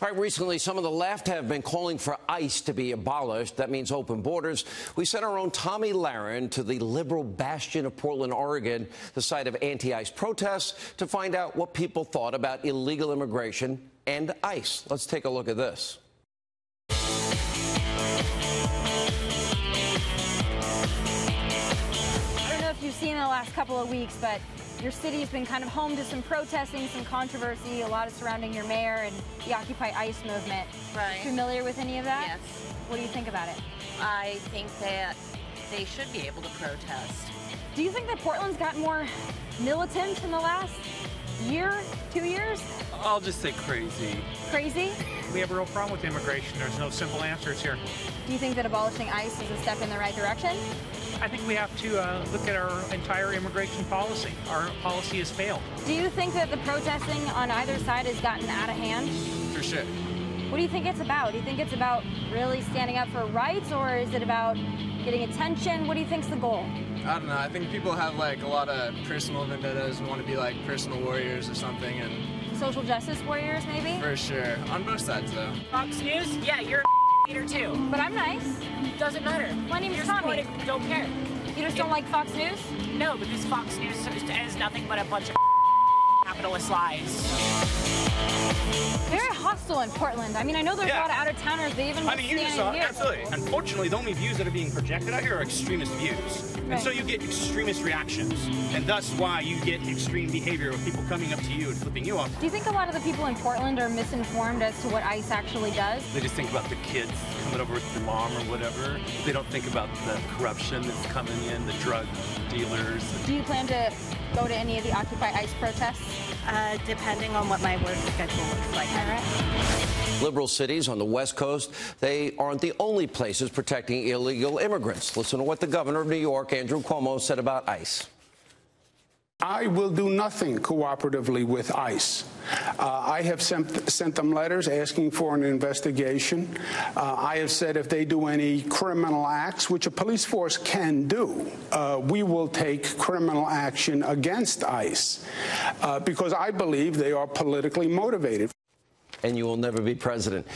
Right, recently, some of the left have been calling for ICE to be abolished. That means open borders. We sent our own Tomi Lahren to the liberal bastion of Portland, Oregon, the site of anti-ICE protests, to find out what people thought about illegal immigration and ICE. Let's take a look at this. I don't know if you've seen in the last couple of weeks, but your city's been kind of home to some protesting, some controversy, a lot of surrounding your mayor and the Occupy ICE movement. Right. Familiar with any of that? Yes. What do you think about it? I think that they should be able to protest. Do you think that Portland's gotten more militant in the last year, 2 years? I'll just say crazy. Crazy? We have a real problem with immigration. There's no simple answers here. Do you think that abolishing ICE is a step in the right direction? I think we have to look at our entire immigration policy. Our policy has failed. Do you think that the protesting on either side has gotten out of hand? For sure. What do you think it's about? Do you think it's about really standing up for rights, or is it about getting attention? What do you think's the goal? I don't know. I think people have, like, a lot of personal vendettas and want to be, like, personal warriors or something. And social justice warriors, maybe? For sure. On both sides, though. Fox News? Yeah, you're a hater, too. But I'm nice. Doesn't matter. My name is Tomi. Don't care. You just don't like Fox News? No, because Fox News is nothing but a bunch of capitalist lies. Very hostile in Portland. I mean, I know there's a lot of out-of-towners. They even you just saw it. Absolutely. Unfortunately, the only views that are being projected out here are extremist views. Right. And so you get extremist reactions. And that's why you get extreme behavior of people coming up to you and flipping you off. Do you think a lot of the people in Portland are misinformed as to what ICE actually does? They just think about the kids coming over with their mom or whatever. They don't think about the corruption that's coming in, the drug dealers. Do you plan to go to any of the Occupy ICE protests? Depending on what my work schedule looks like. All right. Liberal cities on the West Coast, they aren't the only places protecting illegal immigrants. Listen to what the governor of New York, Andrew Cuomo, said about ICE. I will do nothing cooperatively with ICE. I have sent them letters asking for an investigation. I have said if they do any criminal acts, which a police force can do, we will take criminal action against ICE because I believe they are politically motivated. And you will never be president.